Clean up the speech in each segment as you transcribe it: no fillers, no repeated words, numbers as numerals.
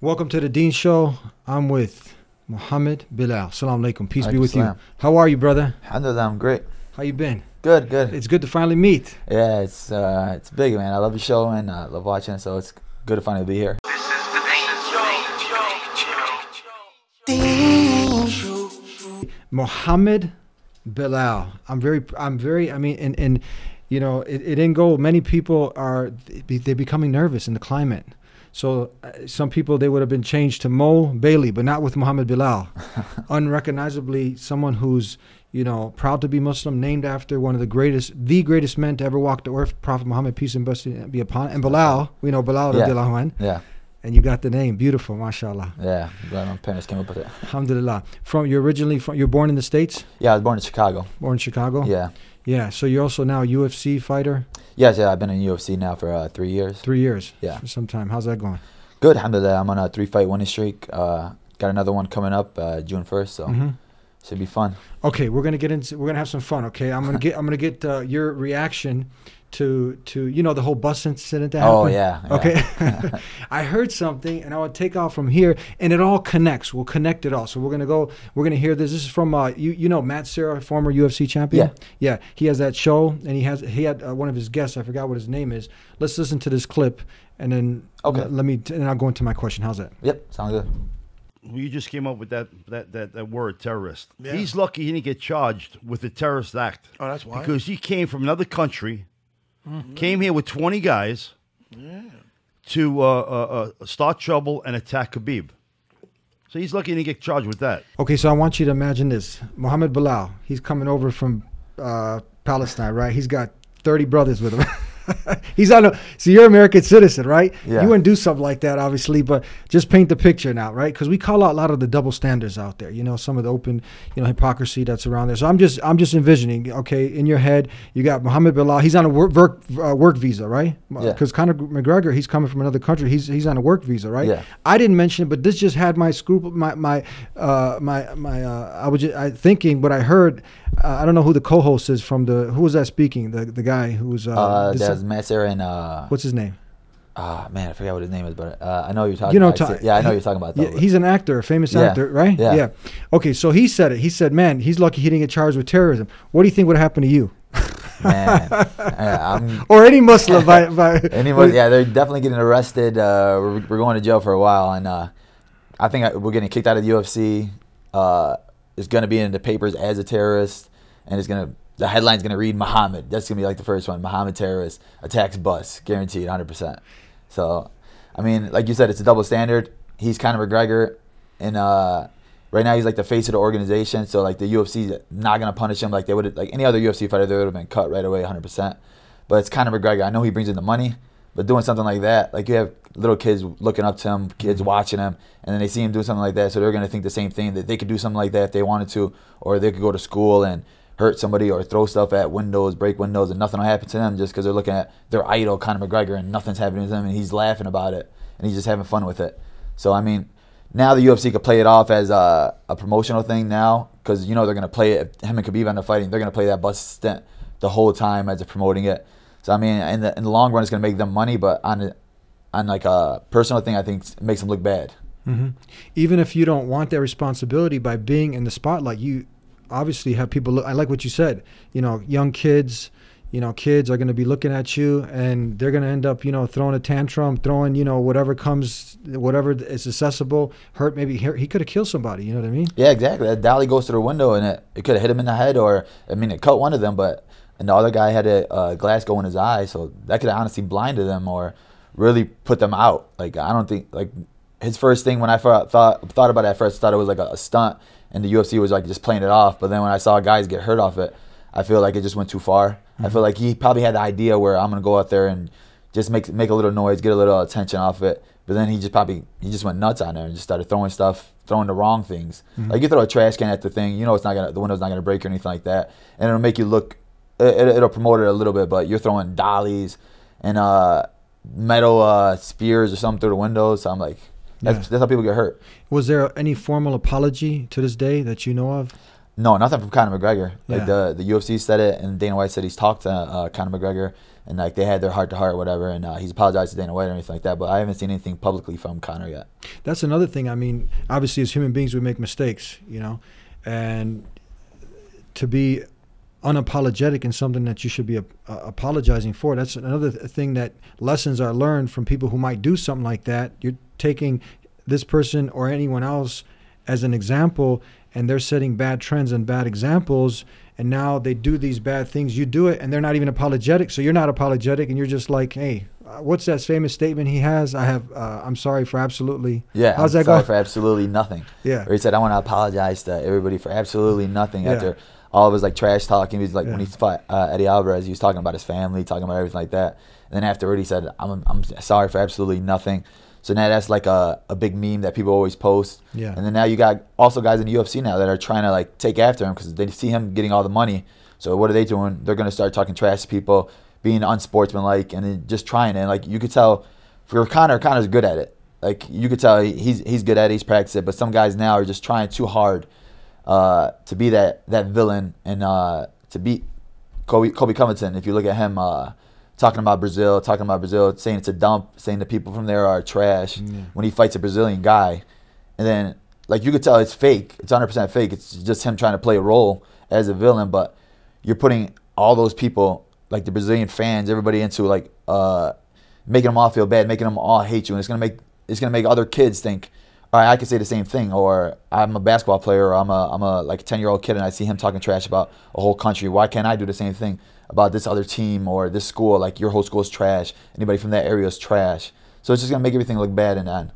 Welcome to the Dean Show. I'm with Muhammad Bilal. Salam alaikum. Peace be with you. How are you, brother? Alhamdulillah, I'm great. How you been? Good, good. It's good to finally meet. Yeah, it's big, man. I love your show and I love watching it, so it's good to finally be here. This is the Dean Show. Muhammad Bilal. I mean, you know, it didn't go. Many people are, they're becoming nervous in the climate. So some people, they would have been changed to Mo Bailey, but not with Muhammad Bilal. Unrecognizably someone who's, you know, proud to be Muslim, named after one of the greatest men to ever walk the earth, Prophet Muhammad, peace and blessing be upon him. And Bilal, we know Bilal, yeah. Yeah. And you got the name, beautiful, mashallah. Yeah, glad my parents came up with it. Alhamdulillah. You're born in the States? Yeah, I was born in Chicago. Born in Chicago? Yeah. Yeah, so you're also now a UFC fighter? Yes, yeah, I've been in UFC now for 3 years. 3 years? Yeah. For some time. How's that going? Good, alhamdulillah. I'm on a 3-fight winning streak. Got another one coming up June 1st, so should be fun. Okay, we're gonna have some fun. Okay, I'm gonna get your reaction to you know, the whole bus incident that happened. Oh yeah. Okay. I heard something and I would take off from here and it all connects. We'll connect it all. So we're gonna hear this. This is from you know Matt Serra, former UFC champion. Yeah. Yeah. He has that show and he had one of his guests. I forgot what his name is. Let's listen to this clip and then okay. And I'll go into my question. How's that? Yep. Sounds good. You just came up with that word, terrorist. Yeah. He's lucky he didn't get charged with the terrorist act. Oh, that's why. Because he came from another country, came here with 20 guys to start trouble and attack Khabib. So he's lucky he didn't get charged with that. Okay, so I want you to imagine this. Muhammad Bilal, he's coming over from Palestine, right? He's got 30 brothers with him. He's on a, so you're an American citizen, right? Yeah. You wouldn't do something like that, obviously, but just paint the picture now, right? Because we call out a lot of the double standards out there, you know, some of the open, you know, hypocrisy that's around there. So I'm just envisioning, okay, in your head, you got Muhammad Bilal. He's on a work visa, right? Because Conor McGregor, he's coming from another country. He's on a work visa, right? Yeah. I didn't mention it, but this just had my scruple, my thinking. But I heard, I don't know who the co-host is from the, who was that speaking? The guy who was. Matt Serra and what's his name? Man, I forgot what his name is, but I know you're talking. You know, about. Yeah, I know you're talking about. That, yeah, he's an actor, a famous actor, right? Yeah. Yeah. Okay, so he said it. He said, "Man, he's lucky he didn't get charged with terrorism." What do you think would happen to you? Man, or any Muslim by any Muslim. Yeah, they're definitely getting arrested. We're going to jail for a while, and I think we're getting kicked out of the UFC. It's going to be in the papers as a terrorist, and it's going to. The headline's going to read Muhammad. That's going to be like the first one. Muhammad terrorist attacks bus. Guaranteed, 100%. So, I mean, like you said, it's a double standard. He's Conor McGregor. And right now he's like the face of the organization. So, like, the UFC's not going to punish him. Like, they would have, like any other UFC fighter, they would have been cut right away 100%. But it's Conor McGregor. I know he brings in the money. But doing something like that, like you have little kids looking up to him, kids watching him, and then they see him do something like that. So they're going to think the same thing, that they could do something like that if they wanted to. Or they could go to school and hurt somebody or throw stuff at windows, break windows, and nothing will happen to them just because they're looking at their idol, Conor McGregor, and nothing's happening to them, and he's laughing about it, and he's just having fun with it. So, I mean, now the UFC could play it off as a promotional thing now because, you know, they're going to play it. Him and Khabib end up fighting. They're going to play that bus stint the whole time as they're promoting it. So, I mean, in the long run, it's going to make them money, but on like a personal thing, I think it makes them look bad. Even if you don't want that responsibility by being in the spotlight, you – obviously have people look. I like what you said, you know, young kids, you know, kids are going to be looking at you and they're going to end up, you know, throwing a tantrum, throwing, you know, whatever comes, whatever is accessible, hurt, maybe he could have killed somebody, you know what I mean? Yeah, exactly. That dolly goes through the window and it could have hit him in the head, or I mean it cut one of them, but and the other guy had a glass go in his eye, so that could have honestly blinded them or really put them out. Like, I don't think, like, his first thing when I thought about it at first, I thought it was like a stunt and the UFC was like just playing it off. But then when I saw guys get hurt off it, I feel like it just went too far. I feel like he probably had the idea where I'm going to go out there and just make a little noise, get a little attention off it. But then he just went nuts on there and just started throwing stuff, throwing the wrong things. Like you throw a trash can at the thing, you know it's not gonna, the window's not going to break or anything like that. And it'll make you look, it'll promote it a little bit, but you're throwing dollies and metal spears or something through the windows. So I'm like... That's how people get hurt. Was there any formal apology to this day that you know of? No, nothing from Conor McGregor. Like the UFC said it, and Dana White said he's talked to Conor McGregor, and like they had their heart to heart, or whatever, and he's apologized to Dana White or anything like that. But I haven't seen anything publicly from Conor yet. That's another thing. I mean, obviously as human beings we make mistakes, you know, and to be unapologetic in something that you should be apologizing for. That's another thing, that lessons are learned from people who might do something like that. You're taking this person or anyone else as an example, and they're setting bad trends and bad examples, and now they do these bad things. You do it, and they're not even apologetic, so you're not apologetic, and you're just like, hey, what's that famous statement he has? I have, I'm sorry for absolutely. Yeah, how's that sorry for absolutely nothing. Yeah. Or he said, I want to apologize to everybody for absolutely nothing after all of his like trash talking. He's like when he fought Eddie Alvarez, he was talking about his family, talking about everything like that. And then afterward, he said, I'm sorry for absolutely nothing. So now that's like a big meme that people always post. Yeah. And then now you got also guys in the UFC now that are trying to like take after him because they see him getting all the money. So what are they doing? They're going to start talking trash to people, being unsportsmanlike, and then just trying it. And like you could tell for Conor, Conor's good at it. Like you could tell he's good at it, he's practiced it. But some guys now are just trying too hard to be that villain and to beat Colby Covington. If you look at him, talking about Brazil, saying it's a dump, saying the people from there are trash when he fights a Brazilian guy. And then, like, you could tell it's fake. It's 100% fake. It's just him trying to play a role as a villain, but you're putting all those people, like the Brazilian fans, everybody into, like, making them all feel bad, making them all hate you. And it's gonna make other kids think, all right, I could say the same thing, or I'm a basketball player, or I'm a like 10-year-old kid, and I see him talking trash about a whole country. Why can't I do the same thing about this other team or this school? Like, your whole school is trash. Anybody from that area is trash. So it's just going to make everything look bad in the end.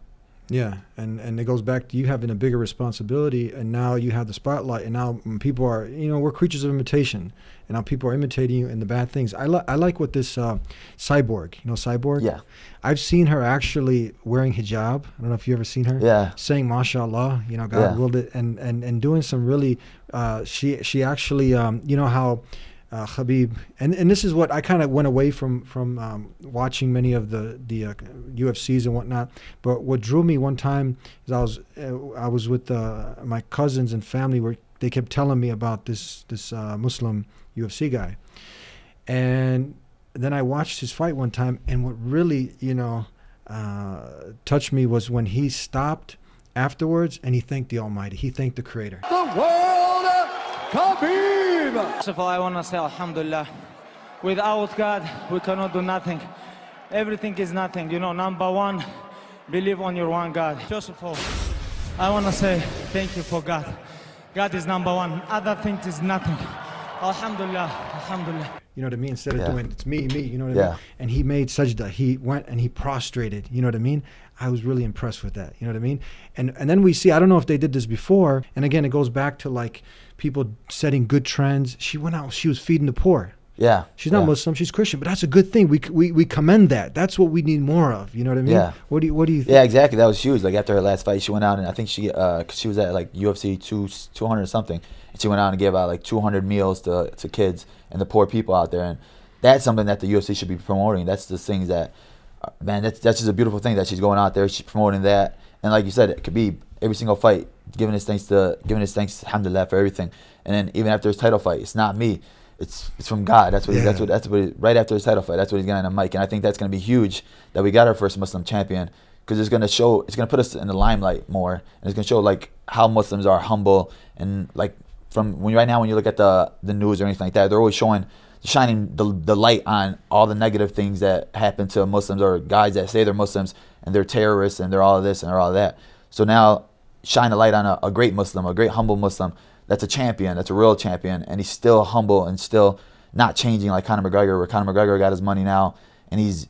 Yeah, and it goes back to you having a bigger responsibility, and now you have the spotlight, and now people are, you know, we're creatures of imitation, and now people are imitating you in the bad things. I like what this cyborg, you know, cyborg? Yeah. I've seen her actually wearing hijab. I don't know if you've ever seen her. Yeah. Saying, mashallah, you know, God willed it, and doing some really, she actually, you know how Khabib, and this is what I kind of went away from watching many of the UFCs and whatnot. But what drew me one time is I was with my cousins and family, where they kept telling me about this Muslim UFC guy, and then I watched his fight one time, and what really, you know, touched me was when he stopped afterwards and he thanked the Almighty, he thanked the Creator. The world, Khabib. First of all, I want to say Alhamdulillah. Without God, we cannot do nothing. Everything is nothing. You know, number one, believe on your one God. First of all, I want to say thank you for God. God is number one. Other things is nothing. Alhamdulillah, Alhamdulillah. You know what I mean? Instead of doing, it's me, you know what I mean? And he made sajda. He went and he prostrated. You know what I mean? I was really impressed with that. You know what I mean? And then we see, I don't know if they did this before. And again, it goes back to like people setting good trends. She went out, she was feeding the poor. Yeah. She's not Muslim, she's Christian, but that's a good thing. We commend that. That's what we need more of. You know what I mean? Yeah. What do you think? Yeah, exactly. That was huge. Like after her last fight, she went out and I think she was at like UFC 200 or something. And she went out and gave out like 200 meals to kids and the poor people out there. And that's something that the UFC should be promoting. That's the things that, man, that's just a beautiful thing that she's going out there. She's promoting that. And like you said, Khabib, every single fight, giving his thanks, alhamdulillah, for everything. And then even after his title fight, it's not me. It's from God. That's what right after his title fight, that's what he's getting on the mic. And I think that's going to be huge that we got our first Muslim champion, because it's going to show, it's going to put us in the limelight more, and it's going to show like how Muslims are humble, and like from right now when you look at the news or anything like that, they're always shining the light on all the negative things that happen to Muslims or guys that say they're Muslims and they're terrorists and they're all of this and they're all of that. So now shine a light on a great Muslim, a great humble Muslim. That's a champion, that's a real champion, and he's still humble and still not changing like Conor McGregor, where Conor McGregor got his money now, and he's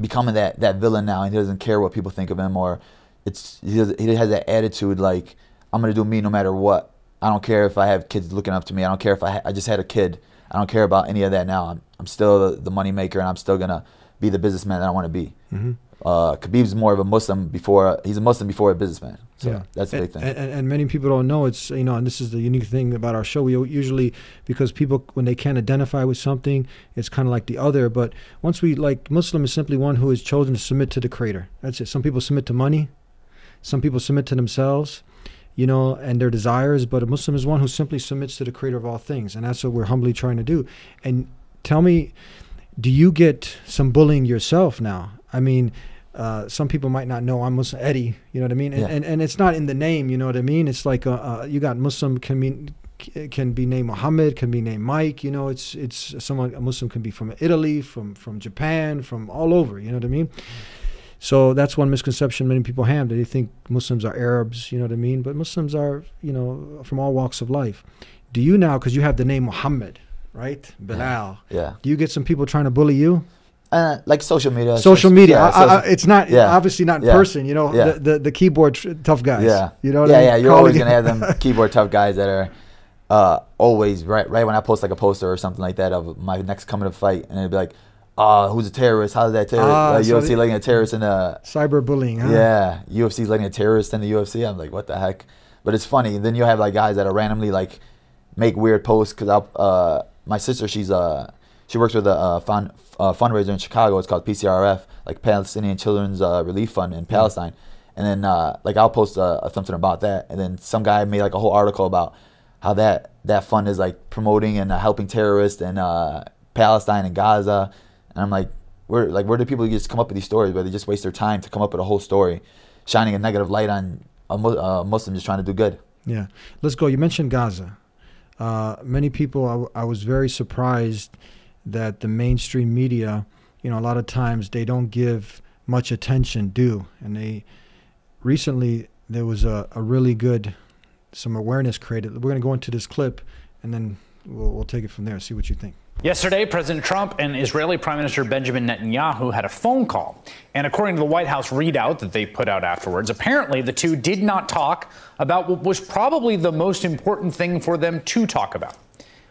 becoming that villain now, and he doesn't care what people think of him, or he has that attitude like, I'm going to do me no matter what. I don't care if I have kids looking up to me. I don't care if I just had a kid. I don't care about any of that now. I'm still the moneymaker, and I'm still going to be the businessman that I want to be. Mm-hmm. Khabib's more of a Muslim before, he's a Muslim before a businessman. So that's the big thing. And many people don't know, it's, you know, and this is the unique thing about our show. We usually, because people, when they can't identify with something, it's kind of like the other. But once we, like, Muslim is simply one who is chosen to submit to the Creator. That's it. Some people submit to money. Some people submit to themselves. you know, and their desires. But a Muslim is one who simply submits to the creator of all things. And that's what we're humbly trying to do. And tell me, do you get some bullying yourself now? I mean, some people might not know I'm Muslim Eddie, you know what I mean? And, yeah. and it's not in the name, you know what I mean? It's like you got Muslim can be named Muhammad, can be named Mike, you know, it's someone, a Muslim can be from Italy, from Japan, from all over, you know what I mean? So that's one misconception many people have, that they think Muslims are Arabs, you know what I mean? But Muslims are, you know, from all walks of life. Do you now, because you have the name Muhammad, right? Bilal. Yeah. Do you get some people trying to bully you? Like social media. Social media. Yeah, it's not, yeah, obviously not in yeah. person, you know, yeah. The keyboard tough guys. Yeah. You know what yeah, I mean? Yeah, you're always going to have them keyboard tough guys that are always, right when I post like a poster or something like that of my next coming up fight, and it'd be like, who's a terrorist? How's that terrorist? Like, so UFC letting a terrorist in a... Cyberbullying, huh? Yeah. UFC's letting a terrorist in the UFC. I'm like, what the heck? But it's funny. Then you have like guys that are randomly like make weird posts, because my sister, she works with a fundraiser in Chicago. It's called PCRF, like Palestinian Children's Relief Fund in Palestine. And then like I'll post something about that. And then some guy made like a whole article about how that fund is like promoting and helping terrorists in Palestine and Gaza. And I'm like, where do people just come up with these stories where they just waste their time to come up with a whole story, shining a negative light on a Muslim just trying to do good? Yeah. Let's go. You mentioned Gaza. Many people, I was very surprised that the mainstream media, you know, a lot of times they don't give much attention due. And they, recently, there was a really good, some awareness created. We're going to go into this clip, and then we'll take it from there, see what you think. Yesterday, President Trump and Israeli Prime Minister Benjamin Netanyahu had a phone call. And according to the White House readout that they put out afterwards, apparently the two did not talk about what was probably the most important thing for them to talk about.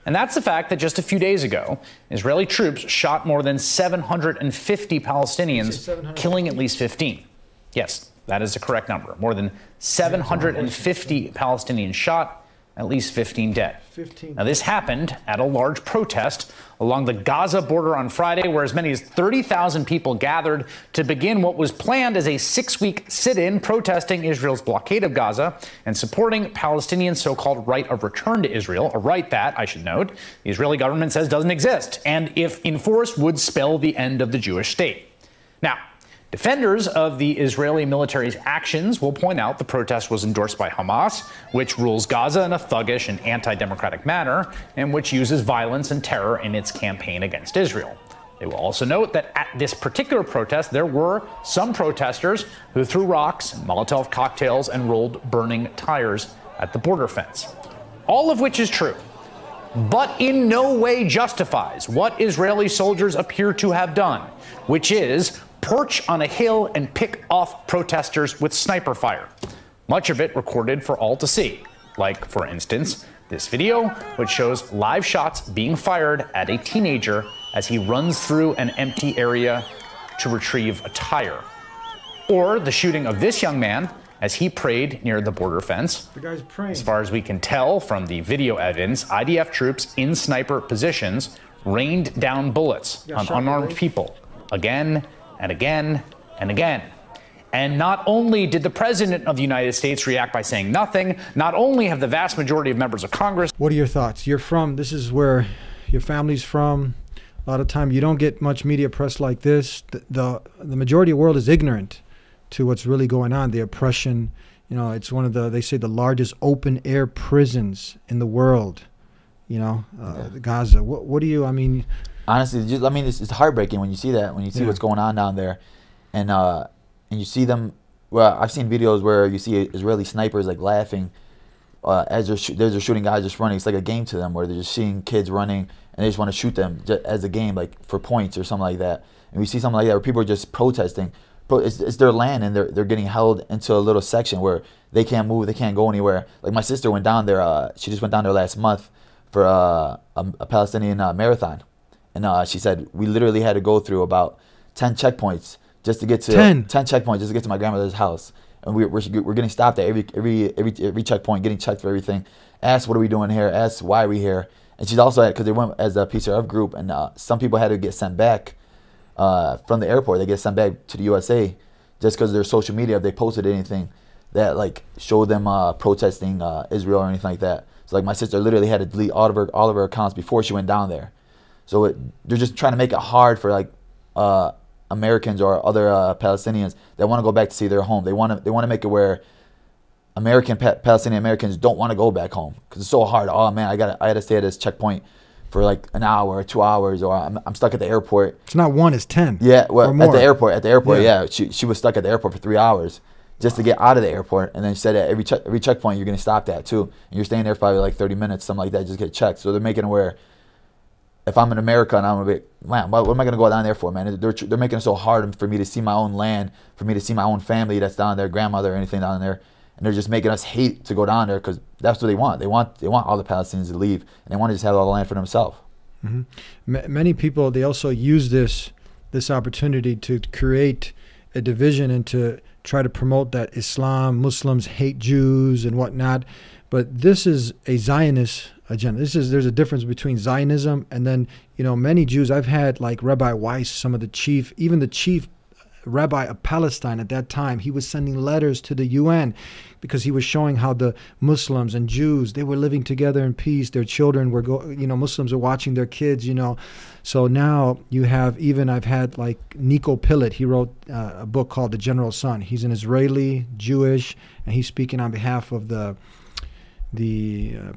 And that's the fact that just a few days ago, Israeli troops shot more than 750 Palestinians, 750? Killing at least 15. Yes, that is the correct number. More than 750 Palestinians shot, at least 15 dead. 15. Now, this happened at a large protest along the Gaza border on Friday, where as many as 30,000 people gathered to begin what was planned as a six-week sit-in protesting Israel's blockade of Gaza and supporting Palestinians' so-called right of return to Israel, a right that, I should note, the Israeli government says doesn't exist, and if enforced, would spell the end of the Jewish state. Now, defenders of the Israeli military's actions will point out the protest was endorsed by Hamas, which rules Gaza in a thuggish and anti-democratic manner, and which uses violence and terror in its campaign against Israel. They will also note that at this particular protest, there were some protesters who threw rocks, Molotov cocktails, and rolled burning tires at the border fence. All of which is true, but in no way justifies what Israeli soldiers appear to have done, which is perch on a hill and pick off protesters with sniper fire. Much of it recorded for all to see. Like, for instance, this video, which shows live shots being fired at a teenager as he runs through an empty area to retrieve a tire. Or the shooting of this young man as he prayed near the border fence. The guy's praying. As far as we can tell from the video evidence, IDF troops in sniper positions rained down bullets on unarmed people again and again and again. And not only did the President of the United States react by saying nothing, not only have the vast majority of members of Congress. What are your thoughts? You're from, this is where your family's from. A lot of time you don't get much media press like this. The majority of the world is ignorant to what's really going on, the oppression. You know, it's one of the, they say the largest open air prisons in the world, you know, Gaza. What do you, I mean, honestly, just, I mean, it's heartbreaking when you see that, when you see what's going on down there, and you see them. Well, I've seen videos where you see Israeli snipers like laughing as they're shooting guys just running. It's like a game to them where they're just seeing kids running and they just want to shoot them just as a game, like for points or something like that. And we see something like that where people are just protesting. It's their land, and they're getting held into a little section where they can't move, they can't go anywhere. Like my sister went down there. She just went down there last month for a Palestinian marathon. And she said, we literally had to go through about 10 checkpoints just to get to 10 checkpoints just to get to my grandmother's house. And we're getting stopped at every checkpoint, getting checked for everything. Asked, what are we doing here? Asked, why are we here? And she's also, because they went as a PCRF group, and some people had to get sent back from the airport. They get sent back to the USA just because of their social media. If they posted anything, that like show them protesting Israel or anything like that. So like my sister literally had to delete all of her accounts before she went down there. So they're just trying to make it hard for like Americans or other Palestinians that want to go back to see their home. They want to make it where Palestinian Americans don't want to go back home because it's so hard. Oh man, I had to stay at this checkpoint for like an hour or 2 hours, or I'm stuck at the airport. It's not one, it's 10. Yeah, well, or more. At the airport, yeah. She was stuck at the airport for 3 hours just to get out of the airport. And then she said at every checkpoint you're going to stop that too. And you're staying there for probably like 30 minutes, something like that, just get checked. So they're making it where if I'm in America and I'm going to be, man, what am I going to go down there for, man? They're making it so hard for me to see my own land, for me to see my own family that's down there, grandmother or anything down there. And they're just making us hate to go down there because that's what they want. They want all the Palestinians to leave, and they want to just have all the land for themselves. Mm-hmm. Many people, they also use this opportunity to create a division and to try to promote that Islam, Muslims hate Jews and whatnot. But this is a Zionist agenda. There's a difference between Zionism and then, you know, many Jews. I've had like Rabbi Weiss, even the chief Rabbi of Palestine at that time, he was sending letters to the UN because he was showing how the Muslims and Jews, they were living together in peace. Their children were, Muslims are watching their kids, you know. So now you have, even I've had like Nico Pelet, he wrote a book called The General Son. He's an Israeli, Jewish, and he's speaking on behalf of the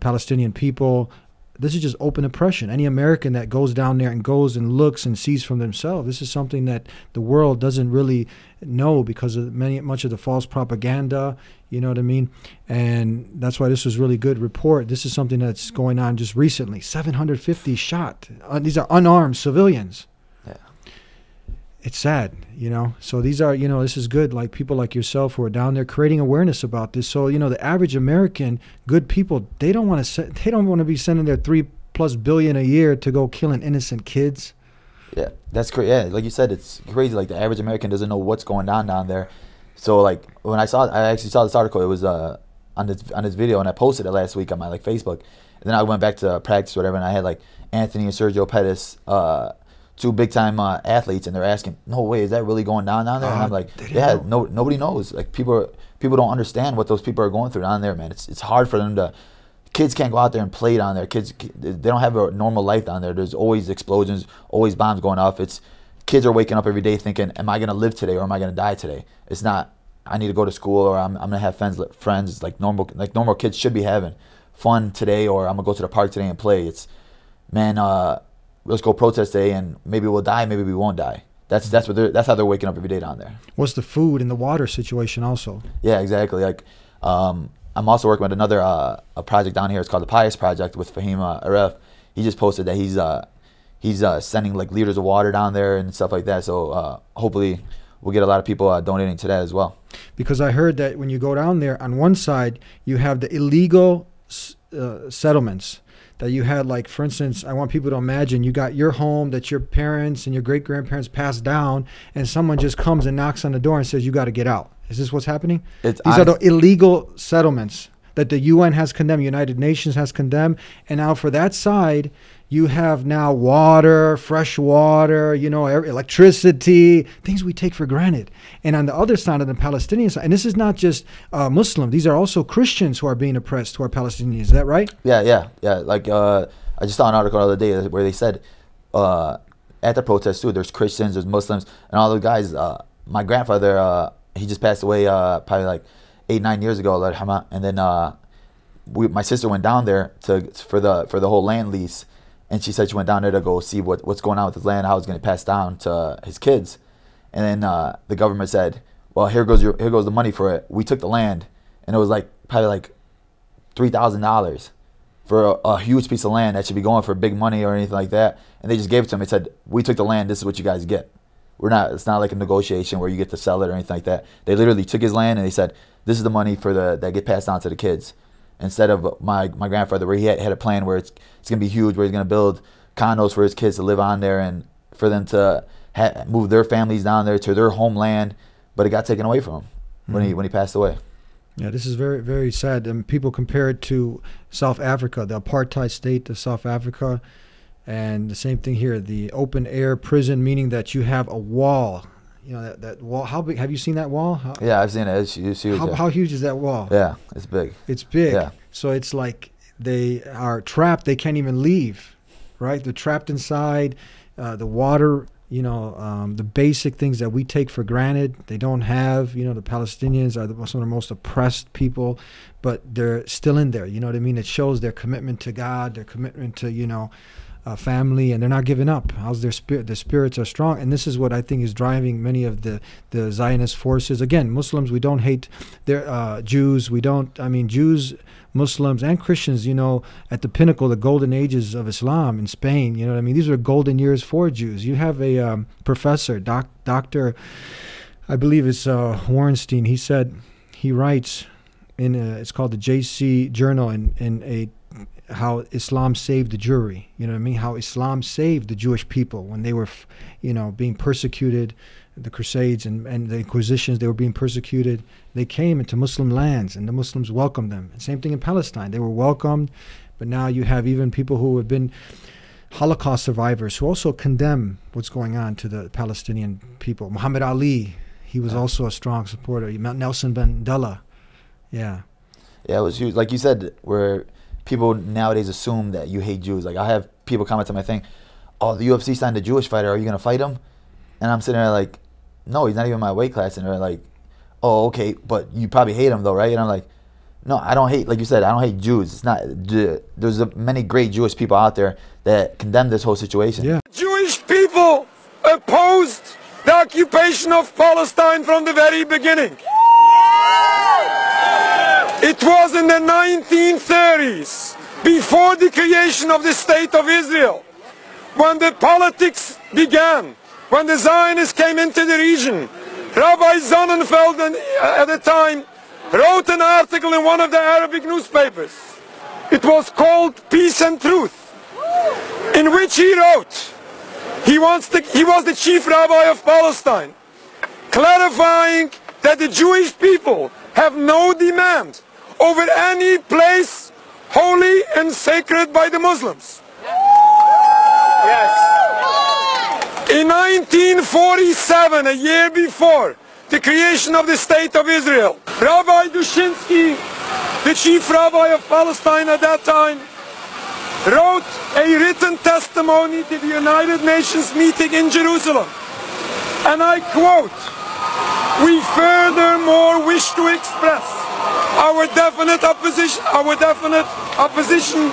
Palestinian people. This is just open oppression. Any American that goes down there and goes and looks and sees from themselves, this is something that the world doesn't really know because of much of the false propaganda, you know what I mean? And that's why this was really good report. This is something that's going on just recently. 750 shot. These are unarmed civilians. Yeah. It's sad, you know? So these are, you know, this is good. Like people like yourself who are down there creating awareness about this. So, you know, the average American, good people, they don't want to be sending their $3+ billion a year to go killing innocent kids. Yeah, that's crazy. Yeah, like you said, it's crazy. Like the average American doesn't know what's going on down there. So like when I actually saw this article, it was on this video, and I posted it last week on my like Facebook. And then I went back to practice or whatever, and I had like Anthony and Sergio Pettis, two big-time athletes, and they're asking, no way, is that really going down there? And I'm like, yeah, nobody knows. Like, people don't understand what those people are going through down there, man. It's hard for them to – kids can't go out there and play down there. Kids, they don't have a normal life down there. There's always explosions, always bombs going off. Kids are waking up every day thinking, am I going to live today or am I going to die today? It's not, I need to go to school or I'm going to have friends like normal kids should be having fun today, or I'm going to go to the park today and play. It's, man, let's go protest today, and maybe we'll die, maybe we won't die. That's what that's how they're waking up every day down there. What's the food and the water situation also? Yeah, exactly. Like I'm also working with another a project down here. It's called the Pious Project with Fahima Aref. He just posted that he's sending like liters of water down there and stuff like that. So hopefully we'll get a lot of people donating to that as well. Because I heard that when you go down there, on one side you have the illegal settlements. That you had, like, for instance, I want people to imagine you got your home that your parents and your great-grandparents passed down, and someone just comes and knocks on the door and says, you got to get out. Is this what's happening? These are the illegal settlements that the UN has condemned, United Nations has condemned. And now for that side, you have now water, fresh water, you know, electricity, things we take for granted. And on the other side, of the Palestinian side, and this is not just Muslim, these are also Christians who are being oppressed, who are Palestinians. Is that right? Yeah. Like I just saw an article the other day where they said at the protest too, there's Christians, there's Muslims, and all those guys. My grandfather, he just passed away probably like 8-9 years ago, and then my sister went down there for the whole land lease, and she said she went down there to go see what's going on with his land, how it's going to pass down to his kids, and then the government said, well, here goes the money for it. We took the land, and it was like probably like $3,000 for a huge piece of land that should be going for big money or anything like that, and they just gave it to him. It said, we took the land. This is what you guys get. It's not like a negotiation where you get to sell it or anything like that. They literally took his land and they said, this is the money for that get passed on to the kids. Instead of my grandfather, where he had a plan where it's going to be huge, where he's going to build condos for his kids to live on there and for them to move their families down there to their homeland, but it got taken away from him when he passed away. Yeah, this is very, very sad. And people compare it to South Africa, the apartheid state of South Africa. And the same thing here, the open air prison, meaning that you have a wall. you know, that wall. How big? Have you seen that wall? Yeah, I've seen it. It's huge. How huge is that wall? Yeah, it's big. It's big. Yeah. So it's like they are trapped. They can't even leave, right? They're trapped inside. The water, you know, the basic things that we take for granted, they don't have. You know, the Palestinians are some of the most oppressed people, but they're still in there. You know what I mean? It shows their commitment to God, their commitment to, you know, family, and they're not giving up. How's their spirit? Their spirits are strong, and this is what I think is driving many of the Zionist forces. Again, Muslims, we don't hate their Jews. We don't. I mean, Jews, Muslims, and Christians. You know, at the pinnacle, the golden ages of Islam in Spain. You know what I mean? These were golden years for Jews. You have a professor, Doctor, I believe it's Warrenstein. He said, he writes in a, it's called the JC Journal, in a how Islam saved the Jewry, you know what I mean? How Islam saved the Jewish people when they were, you know, being persecuted, the Crusades and the Inquisitions, they were being persecuted. They came into Muslim lands and the Muslims welcomed them. And same thing in Palestine. They were welcomed, but now you have even people who have been Holocaust survivors who also condemn what's going on to the Palestinian people. Muhammad Ali, he was also a strong supporter. Nelson Mandela, yeah. Yeah, it was huge. Like you said, we're... People nowadays assume that you hate Jews. Like, I have people comment on my thing, oh, the UFC signed a Jewish fighter, are you going to fight him? And I'm sitting there like, no, he's not even my weight class. And they're like, oh, okay, but you probably hate him though, right? And I'm like, no, I don't hate, like you said, I don't hate Jews. It's not, there's many great Jewish people out there that condemn this whole situation. Yeah. Jewish people opposed the occupation of Palestine from the very beginning. It was in the 1930s, before the creation of the State of Israel, when the politics began, when the Zionists came into the region. Rabbi Sonnenfeld, at the time, wrote an article in one of the Arabic newspapers. It was called Peace and Truth, in which he wrote, he was the chief rabbi of Palestine, clarifying that the Jewish people have no demand over any place holy and sacred by the Muslims. Yes. In 1947, a year before the creation of the State of Israel, Rabbi Dushinsky, the chief rabbi of Palestine at that time, wrote a written testimony to the United Nations meeting in Jerusalem. And I quote, "We furthermore wish to express our definite opposition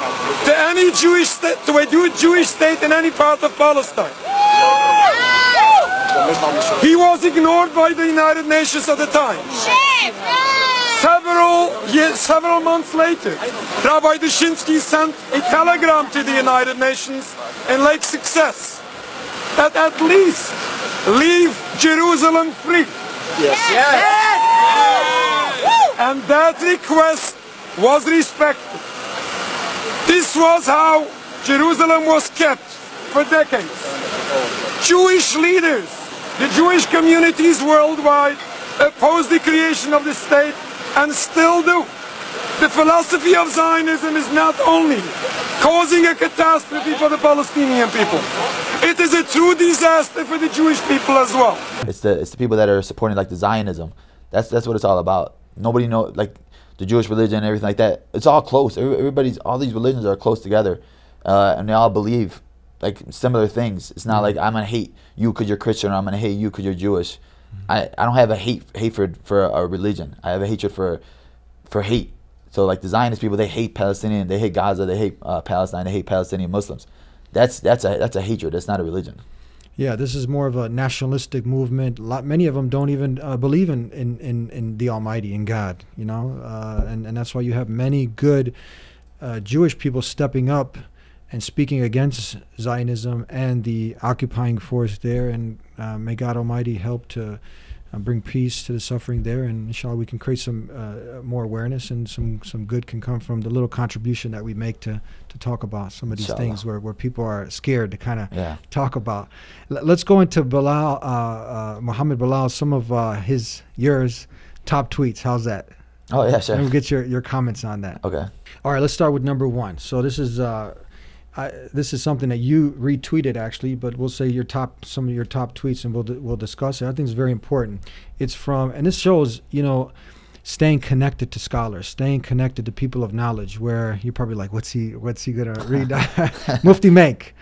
to any Jewish state, to a Jewish state in any part of Palestine." He was ignored by the United Nations at the time. Several months later, Rabbi Dushinsky sent a telegram to the United Nations in late success that at least leave Jerusalem free. Yes. Yes. And that request was respected. This was how Jerusalem was kept for decades. Jewish leaders, the Jewish communities worldwide, opposed the creation of the state and still do. The philosophy of Zionism is not only causing a catastrophe for the Palestinian people, it is a true disaster for the Jewish people as well. It's the people that are supporting, like, the Zionism. That's what it's all about. Nobody knows, like, the Jewish religion and everything like that. It's all close. All these religions are close together, and they all believe, like, similar things. It's not like I'm gonna hate you because you're Christian, or I'm gonna hate you because you're Jewish. I don't have a hatred for a religion. I have a hatred for hate. So, like, the Zionist people, they hate Palestinian, they hate Gaza, they hate Palestine, they hate Palestinian Muslims. That's a hatred. That's not a religion. Yeah, this is more of a nationalistic movement. Many of them don't even believe in the Almighty, in God, you know? And that's why you have many good Jewish people stepping up and speaking against Zionism and the occupying force there. And may God Almighty help to bring peace to the suffering there. And inshallah, we can create some more awareness, and some good can come from the little contribution that we make to talk about some of these things where people are scared to kind of talk about. Let's go into Bilal, Muhammad Bilal, some of your top tweets. How's that? Oh yeah, sure. We'll get your comments on that. Okay. All right, let's start with number 1. So this is this is something that you retweeted actually, but we'll say your top, some of your top tweets, and we'll discuss it. I think it's very important. It's from, and this shows, you know, staying connected to scholars, staying connected to people of knowledge. Where you're probably like, what's he gonna read? Mufti Menk.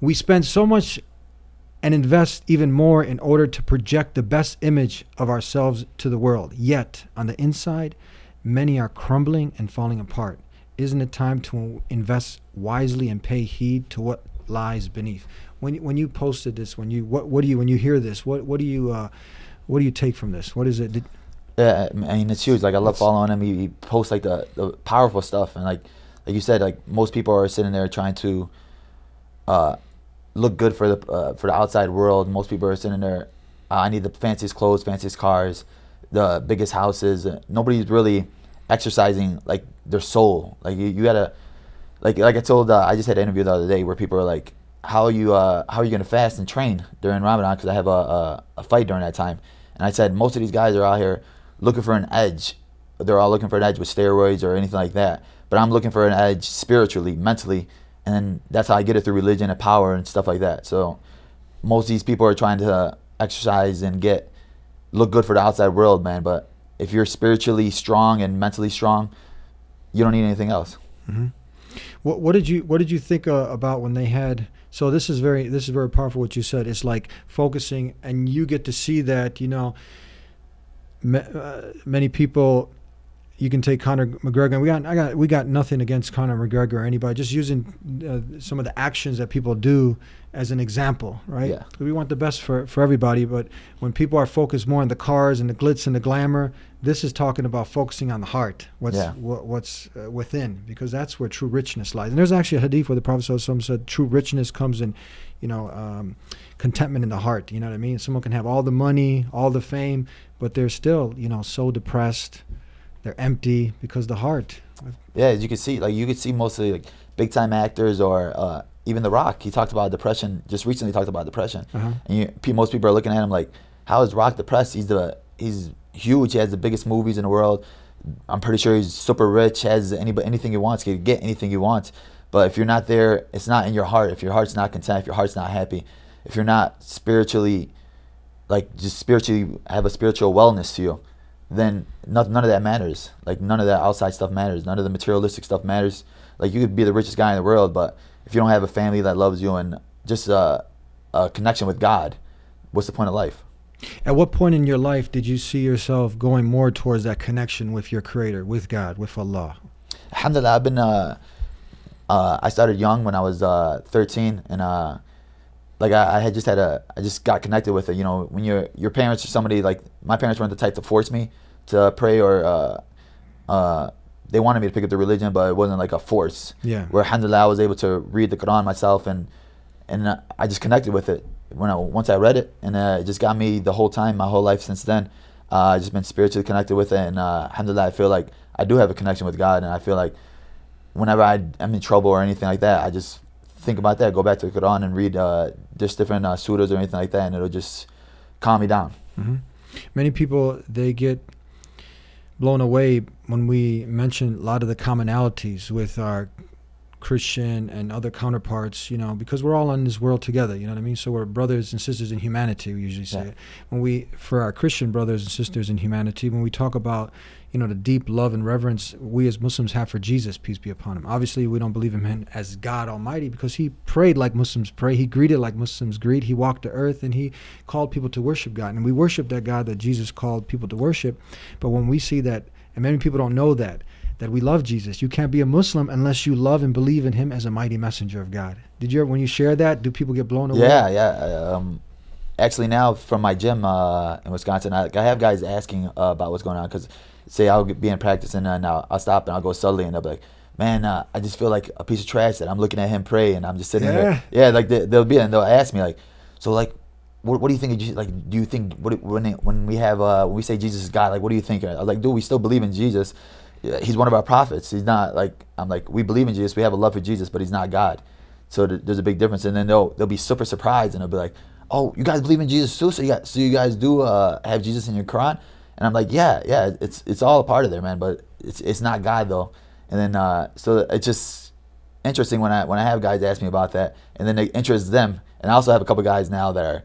We spend so much and invest even more in order to project the best image of ourselves to the world. Yet on the inside, many are crumbling and falling apart. Isn't it time to invest wisely and pay heed to what lies beneath? When you posted this, when you what do you, when you hear this, what do you take from this? What is it? I mean, it's huge. Like, I love following him. He posts like the powerful stuff, and like you said, like most people are sitting there trying to look good for the outside world. Most people are sitting there. I need the fanciest clothes, fanciest cars, the biggest houses. Nobody's really exercising like their soul. Like you gotta, like I told, I just had an interview the other day where people are like, how are you gonna fast and train during Ramadan, because I have a fight during that time. And I said, most of these guys are out here looking for an edge. They're all looking for an edge with steroids or anything like that, but I'm looking for an edge spiritually, mentally, and then that's how I get it, through religion and power and stuff like that. So most of these people are trying to exercise and look good for the outside world, man, but if you're spiritually strong and mentally strong, you don't need anything else. Mm-hmm. What did you think about when they had? So this is very powerful what you said. It's like focusing, and you get to see that, you know, many people. You can take Conor McGregor. And we got nothing against Conor McGregor or anybody. Just using some of the actions that people do as an example, right? Yeah. We want the best for everybody, but when people are focused more on the cars and the glitz and the glamour, this is talking about focusing on the heart, what's within, because that's where true richness lies. And there's actually a hadith where the Prophet ﷺ said, "True richness comes in, you know, contentment in the heart." You know what I mean? Someone can have all the money, all the fame, but they're still, you know, so depressed. They're empty because the heart. Yeah, as you can see, like you could see mostly like big time actors or even The Rock. He talked about depression, just recently talked about depression. Uh-huh. And most people are looking at him like, how is Rock depressed? He's huge, he has the biggest movies in the world. I'm pretty sure he's super rich, has anything he wants, can get anything he wants. But if you're not there, it's not in your heart. If your heart's not content, if your heart's not happy, if you're not spiritually, like just spiritually have a spiritual wellness to you, then none of that matters. Like none of that outside stuff matters. None of the materialistic stuff matters. Like you could be the richest guy in the world, but if you don't have a family that loves you and just a connection with God, what's the point of life? At what point in your life did you see yourself going more towards that connection with your creator, with God, with Allah? Alhamdulillah, I've been, I started young when I was 13, and like I just got connected with it. You know, when your parents or somebody, like my parents weren't the type to force me to pray, or they wanted me to pick up the religion, but it wasn't like a force. Yeah. Where alhamdulillah, I was able to read the Quran myself, and I just connected with it once I read it, and it just got me the whole time, my whole life since then. I just been spiritually connected with it, and alhamdulillah, I feel like I do have a connection with God, and I feel like whenever I'm in trouble or anything like that, I just think about that, go back to the Quran and read just different surahs or anything like that, and it'll just calm me down. Mm-hmm. Many people, they get blown away when we mention a lot of the commonalities with our Christian and other counterparts, you know, because we're all in this world together, you know what I mean? So we're brothers and sisters in humanity, we usually say. Yeah. For our Christian brothers and sisters in humanity, when we talk about, you know, the deep love and reverence we as Muslims have for Jesus, peace be upon him. Obviously, we don't believe in him as God Almighty, because he prayed like Muslims pray, he greeted like Muslims greet, he walked the earth, and he called people to worship God. And we worship that God that Jesus called people to worship. But when we see that, and many people don't know that we love Jesus. You can't be a Muslim unless you love and believe in him as a mighty messenger of God. Did you ever, when you share that, do people get blown away? Yeah, yeah. Actually now from my gym in Wisconsin, I have guys asking about what's going on, because say I'll be in practice and then I'll stop and I'll go subtly, and they'll be like, man, I just feel like a piece of trash that I'm looking at him pray and I'm just sitting here. Yeah, like they'll ask me like, so like, what do you think? Like, do you think when we say Jesus is God, like, what do you think? I was like, dude, we still believe in Jesus. He's one of our prophets. He's not like, I'm like, we believe in Jesus, we have a love for Jesus, but he's not God. So there's a big difference. And then they'll be super surprised, and they'll be like, oh, you guys believe in Jesus too? So you guys do have Jesus in your Quran? And I'm like, yeah, it's all a part of there, man. But it's not God though. And then so it just interesting when I have guys ask me about that, and then it interests them. And I also have a couple guys now that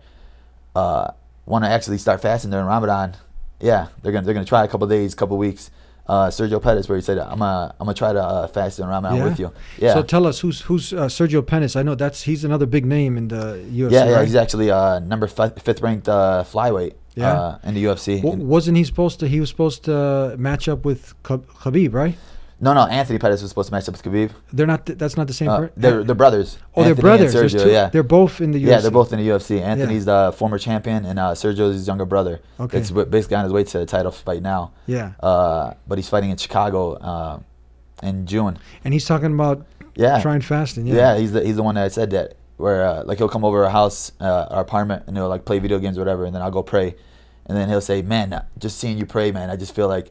are want to actually start fasting during Ramadan. Yeah, they're gonna try a couple days, couple weeks. Sergio Pettis, where he said, "I'm gonna try to fast in Ramadan with you." Yeah. So tell us, who's Sergio Pettis? I know he's another big name in the UFC. Yeah, right? He's actually number 5th ranked flyweight. Yeah. In the UFC. Wasn't he supposed to? He was supposed to match up with Khabib, right? No, Anthony Pettis was supposed to match up with Khabib. They're not. That's not the same person. They're brothers. Oh, Anthony, they're brothers. And Sergio, they're both in the UFC. Yeah, they're both in the UFC. Anthony's the former champion, and Sergio's his younger brother. Okay. It's basically on his way to the title fight now. Yeah. But he's fighting in Chicago in June. And he's talking about trying fasting. Yeah. Yeah, he's the one that said that. Where like he'll come over to our house, our apartment, and he'll like play video games or whatever, and then I'll go pray, and then he'll say, "Man, just seeing you pray, man, I just feel like."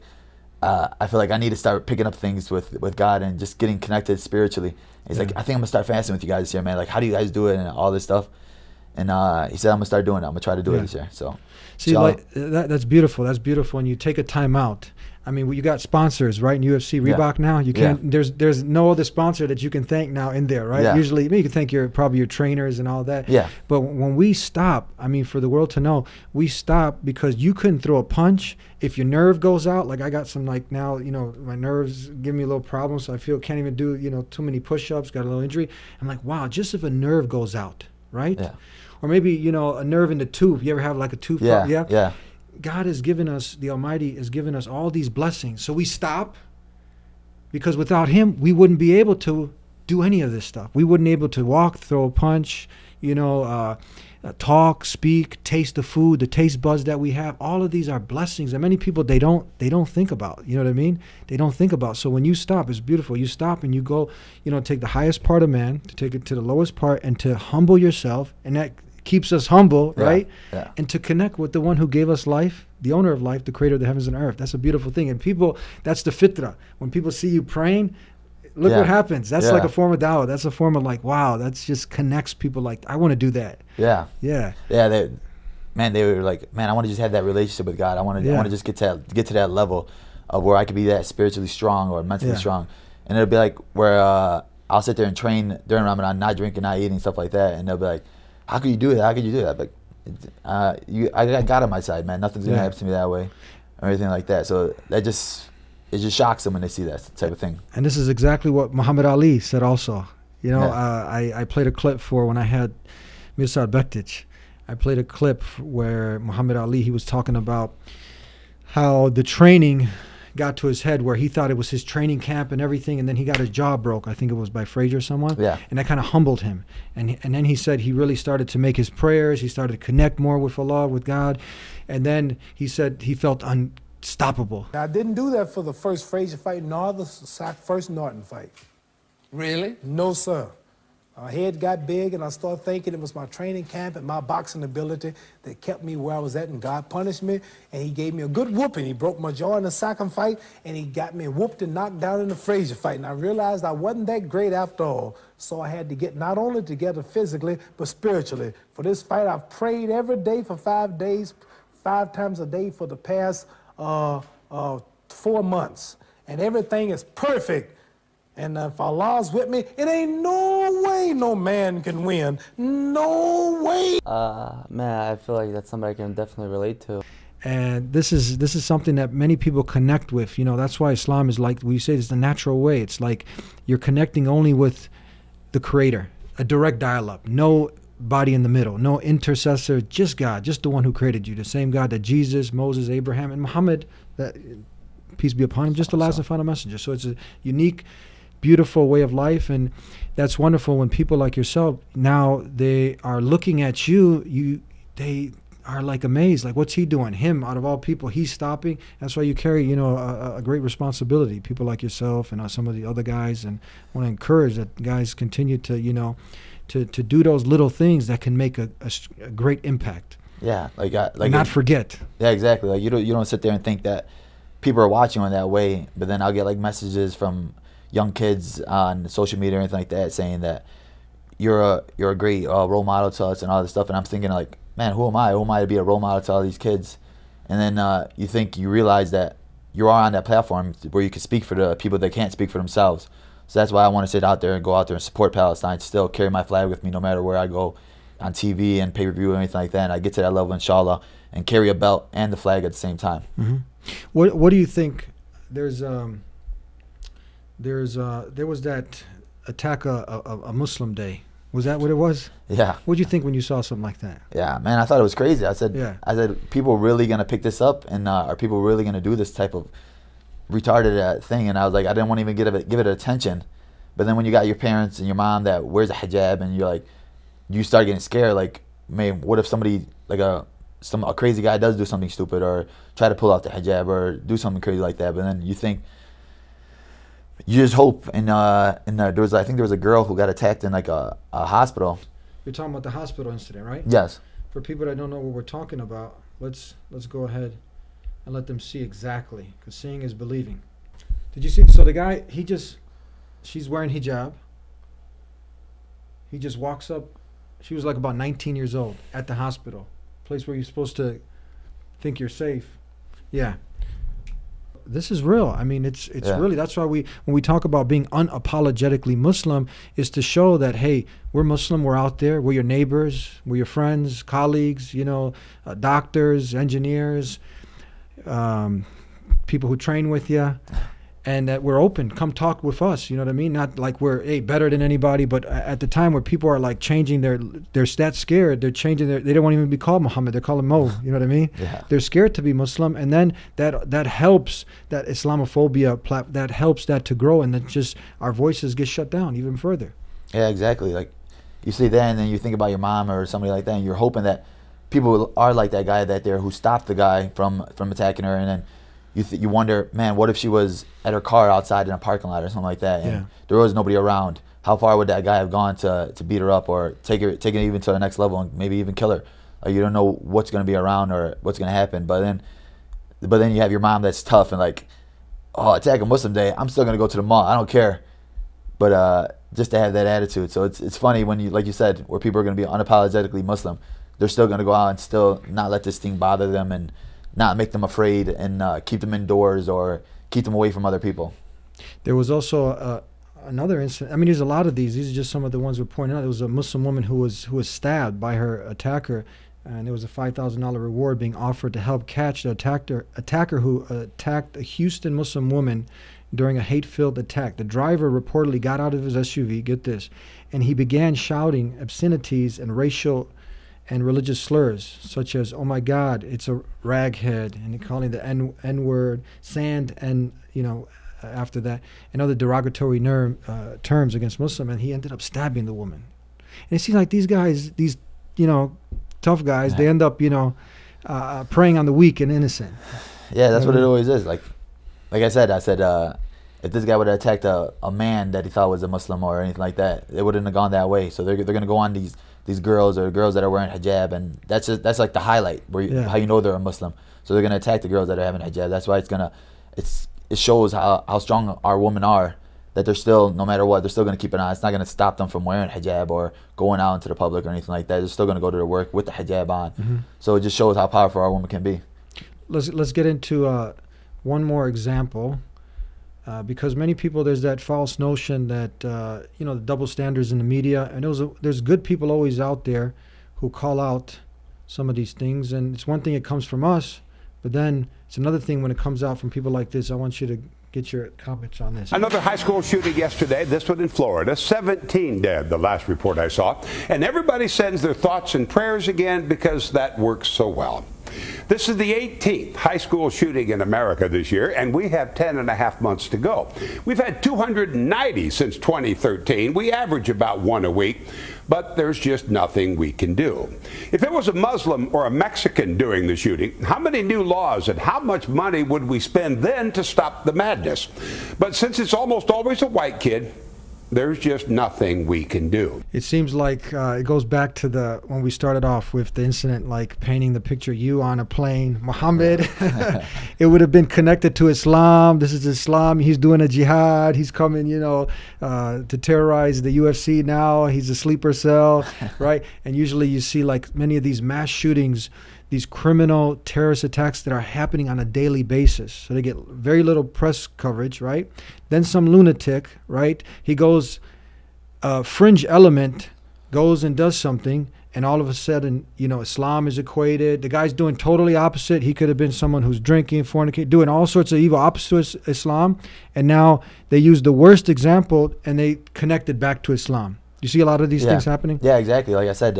I feel like I need to start picking up things with God and just getting connected spiritually. He's like, I think I'm gonna start fasting with you guys this year, man. Like, how do you guys do it and all this stuff? And he said, I'm gonna start doing it. I'm gonna try to do it this year. So, like that's beautiful. That's beautiful. And you take a time out. I mean, you got sponsors, right? In UFC, Reebok now. You can't. There's no other sponsor that you can thank now in there, right? Yeah. Usually, I mean, you can thank probably your trainers and all that. Yeah. But when we stop, I mean, for the world to know, we stop because you couldn't throw a punch. If your nerve goes out, like I got some, like now, you know, my nerves give me a little problem, so I feel can't even do, you know, too many push-ups. Got a little injury. I'm like, wow, just if a nerve goes out, right? Yeah. Or maybe, you know, a nerve in the tooth. You ever have like a tooth? Yeah. Yeah. Yeah. God has given us, the Almighty has given us all these blessings. So we stop because without Him, we wouldn't be able to do any of this stuff. We wouldn't be able to walk, throw a punch, you know, talk, speak, taste the food, the taste buds that we have. All of these are blessings that many people, they don't think about. You know what I mean? They don't think about. So when you stop, it's beautiful. You stop and you go, you know, take the highest part of man, to take it to the lowest part and to humble yourself, and that keeps us humble, right? Yeah. And to connect with the one who gave us life, the owner of life, the creator of the heavens and earth. That's a beautiful thing. And people, that's the fitrah. When people see you praying, look what happens. That's like a form of dawah. That's a form of like, wow, that just connects people like, I want to do that. Yeah. Yeah. Yeah, they were like, man, I want to just have that relationship with God. I want to just get to that level of where I could be that spiritually strong or mentally strong. And it'll be like where I'll sit there and train during Ramadan, not drinking, not eating, stuff like that. And they'll be like, how could you do that? How could you do that? Like, I got God on my side, man. Nothing's gonna happen to me that way, or anything like that. So that just, it just shocks them when they see that type of thing. And this is exactly what Muhammad Ali said also. You know, I played a clip for when I had Mirsad Bektic. I played a clip where Muhammad Ali, he was talking about how the training got to his head where he thought it was his training camp and everything, and then he got his jaw broke. I think it was by Frazier or someone. Yeah. And that kind of humbled him. And then he said he really started to make his prayers. He started to connect more with Allah, with God. And then he said he felt unstoppable. Now, I didn't do that for the first Frazier fight nor the first Norton fight. Really? No, sir. My head got big, and I started thinking it was my training camp and my boxing ability that kept me where I was at, and God punished me, and He gave me a good whooping. He broke my jaw in the second fight, and He got me whooped and knocked down in the Frazier fight, and I realized I wasn't that great after all, so I had to get not only together physically, but spiritually. For this fight, I've prayed every day for 5 days, 5 times a day for the past 4 months, and everything is perfect. And if Allah's with me, it ain't no way no man can win. No way. Man, I feel like that's somebody I can definitely relate to. And this is something that many people connect with. You know, that's why Islam is like, we say it's the natural way. It's like you're connecting only with the Creator, a direct dial-up, no body in the middle, no intercessor, just God, just the one who created you, the same God that Jesus, Moses, Abraham, and Muhammad, that peace be upon him, just the last and final messenger. So it's a unique, beautiful way of life, and that's wonderful when people like yourself, now they are looking at you, they are like amazed, like, what's he doing? Him, out of all people, he's stopping. That's why you carry, you know, a great responsibility, people like yourself and some of the other guys, and I want to encourage that guys continue to, you know, to do those little things that can make a great impact. Yeah, like not forget. Yeah, exactly. Like you don't sit there and think that people are watching on that way, but then I'll get like messages from young kids on social media or anything like that saying that you're a great role model to us and all this stuff, and I'm thinking like, man, who am I to be a role model to all these kids? And then you think you realize that you are on that platform where you can speak for the people that can't speak for themselves. So that's why I want to sit out there and go out there and support Palestine, still carry my flag with me no matter where I go on TV and pay-per-view or anything like that. And I get to that level, inshallah, and carry a belt and the flag at the same time. Mm-hmm. What do you think? There was that attack a Muslim day. Was that what it was? Yeah. What did you think when you saw something like that? Yeah, man, I thought it was crazy. I said, yeah. I said, people really gonna pick this up, and are people really gonna do this type of retarded thing? And I was like, I didn't want to even give it attention. But then when you got your parents and your mom that wears a hijab, and you're like, you start getting scared. Like, man, what if somebody like a crazy guy does do something stupid or try to pull out the hijab or do something crazy like that? But then you think. You just hope, and there was, I think there was a girl who got attacked in like a hospital. You're talking about the hospital incident, right? Yes. For people that don't know what we're talking about, let's go ahead and let them see exactly, because seeing is believing. Did you see? So the guy, she's wearing hijab. He just walks up. She was like about 19 years old at the hospital, place where you're supposed to think you're safe. Yeah. This is real. I mean, it's yeah. Really, that's why when we talk about being unapologetically Muslim, is to show that, hey, we're Muslim, we're out there, we're your neighbors, we're your friends, colleagues, you know, doctors, engineers, people who train with you, and that we're open. Come talk with us, you know what I mean? Not like we're, hey, better than anybody, but at the time where people are like changing they're that scared, they're changing they don't want to even be called Muhammad, they're calling Mo, you know what I mean? Yeah. They're scared to be Muslim, and then that helps that Islamophobia, that helps that to grow, and that just our voices get shut down even further. Yeah, exactly. Like you see that, and then you think about your mom or somebody like that, and you're hoping that people are like that guy that there who stopped the guy from attacking her, and then you wonder, man, what if she was at her car outside in a parking lot or something like that, and yeah. There was nobody around? How far would that guy have gone to beat her up or take it even to the next level and maybe even kill her? You don't know what's going to be around or what's going to happen. But then you have your mom that's tough and like, oh, attack a Muslim day, I'm still going to go to the mall, I don't care. But just to have that attitude. So it's funny when you, like you said, where people are going to be unapologetically Muslim, they're still going to go out and still not let this thing bother them and not make them afraid and keep them indoors or keep them away from other people. There was also another incident. I mean, there's a lot of these. These are just some of the ones we're pointing out. There was a Muslim woman who was stabbed by her attacker, and there was a $5,000 reward being offered to help catch the attacker who attacked a Houston Muslim woman during a hate-filled attack. The driver reportedly got out of his SUV, get this, and he began shouting obscenities and racial and religious slurs, such as, oh my God, it's a raghead, and calling the N-word, sand, and, you know, after that, and other derogatory terms against Muslim, and he ended up stabbing the woman. And it seems like these guys, these, you know, tough guys, yeah. They end up, you know, preying on the weak and innocent. Yeah, that's what it always is. Like I said, if this guy would have attacked a man that he thought was a Muslim or anything like that, it wouldn't have gone that way. So they're going to go on these girls or girls that are wearing hijab, and that's like the highlight where you, yeah. How you know they're a Muslim. So they're gonna attack the girls that are having hijab. That's why it shows how strong our women are, that they're still, no matter what, they're still gonna keep an eye. It's not gonna stop them from wearing hijab or going out into the public or anything like that. They're still gonna go to their work with the hijab on. Mm-hmm. So it just shows how powerful our women can be. Let's get into one more example. Because many people, there's that false notion that, you know, the double standards in the media. And there's good people always out there who call out some of these things. And it's one thing, it comes from us, but then it's another thing when it comes out from people like this. I want you to get your comments on this. Another high school shooting yesterday, this one in Florida. 17 dead, the last report I saw. And everybody sends their thoughts and prayers again because that works so well. This is the 18th high school shooting in America this year, and we have 10.5 months to go. We've had 290 since 2013. We average about one a week, but there's just nothing we can do. If it was a Muslim or a Mexican doing the shooting, how many new laws and how much money would we spend then to stop the madness? But since it's almost always a white kid, there's just nothing we can do. It seems like it goes back to when we started off with the incident, like painting the picture, you on a plane, Muhammad. It would have been connected to Islam. This is Islam. He's doing a jihad. He's coming, you know, to terrorize the UFC now. He's a sleeper cell, right? And usually you see like many of these mass shootings, these criminal terrorist attacks that are happening on a daily basis. So they get very little press coverage, right? Then some lunatic, right? He goes, fringe element goes and does something, and all of a sudden, you know, Islam is equated. The guy's doing totally opposite. He could have been someone who's drinking, fornicating, doing all sorts of evil opposite to Islam. And now they use the worst example and they connect it back to Islam. You see a lot of these things happening? Yeah, exactly. Like I said,